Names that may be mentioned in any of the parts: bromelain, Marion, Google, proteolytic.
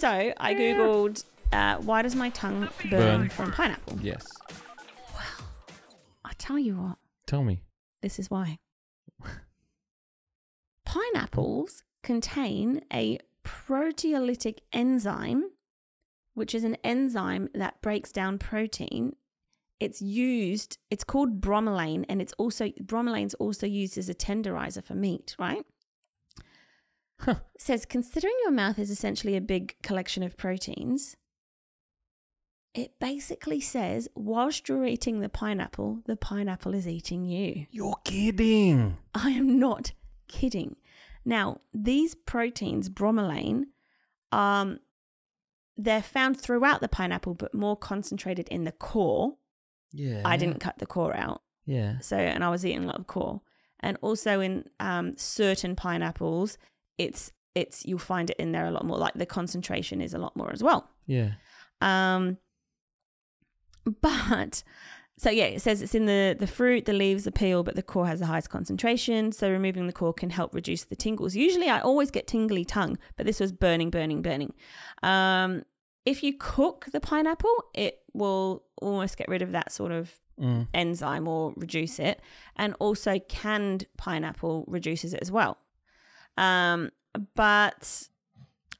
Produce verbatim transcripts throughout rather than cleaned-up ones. So I googled, uh, why does my tongue burn, burn from pineapple? Yes. Well, I tell you what. Tell me. This is why. Pineapples contain a proteolytic enzyme, which is an enzyme that breaks down protein. It's used, it's called bromelain, and it's also, bromelain's also used as a tenderizer for meat, right? Huh. It says, considering your mouth is essentially a big collection of proteins, it basically says, whilst you're eating the pineapple, the pineapple is eating you. You're kidding. I am not kidding. Now, these proteins, bromelain, um, they're found throughout the pineapple, but more concentrated in the core. Yeah. I didn't cut the core out. Yeah. So, and I was eating a lot of core. And also in um, certain pineapples, it's, it's, you'll find it in there a lot more. Like the concentration is a lot more as well. Yeah. Um, but, so yeah, it says it's in the, the fruit, the leaves, the peel, but the core has the highest concentration. So removing the core can help reduce the tingles. Usually I always get tingly tongue, but this was burning, burning, burning. Um, if you cook the pineapple, it will almost get rid of that sort of mm. enzyme or reduce it. And also canned pineapple reduces it as well. Um, but...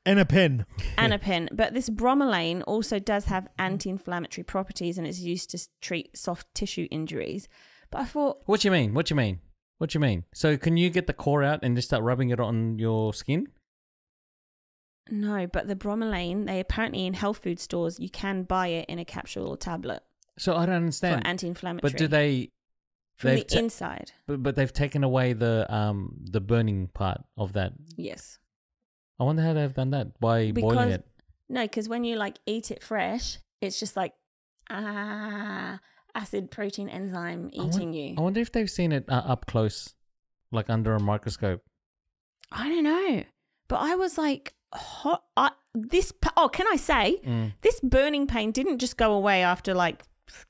And a pen. And a pen. But this bromelain also does have anti-inflammatory properties, and it's used to treat soft tissue injuries. But I thought... What do you mean? What do you mean? What do you mean? So can you get the core out and just start rubbing it on your skin? No, but the bromelain, they apparently in health food stores, you can buy it in a capsule or tablet. So I don't understand. For anti-inflammatory. But do they... From the inside. But, but they've taken away the, um, the burning part of that. Yes. I wonder how they've done that by because, boiling it. No, because when you like eat it fresh, it's just like ah, acid protein enzyme eating I wonder, you. I wonder if they've seen it uh, up close, like under a microscope. I don't know, but I was like, hot. I, this oh, can I say mm. this burning pain didn't just go away after like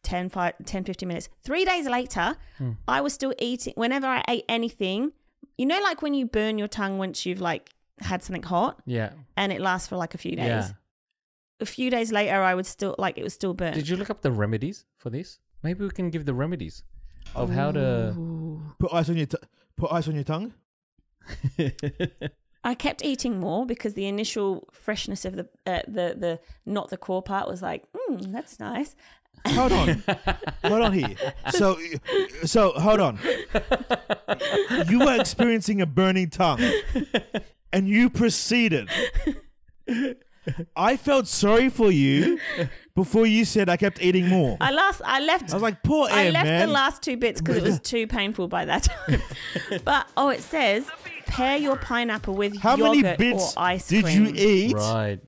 ten, five, ten, fifteen minutes. Three days later, mm. I was still eating. Whenever I ate anything, you know, like when you burn your tongue once you've like. had something hot, yeah, and it lasts for like a few days. Yeah. A few days later, I would still like it was still burnt. Did you look up the remedies for this? Maybe we can give the remedies of Ooh. how to put ice on your t put ice on your tongue. I kept eating more because the initial freshness of the uh, the the not the core part was like, mm, that's nice. Hold on, hold on here. So, so hold on. You were experiencing a burning tongue. And you proceeded. I felt sorry for you before you said I kept eating more. I last, I left. I was like, poor air, I left man. the last two bits because it was too painful by that time. But oh, it says pair your pineapple with How yogurt many bits or ice cream. Did you eat? Right.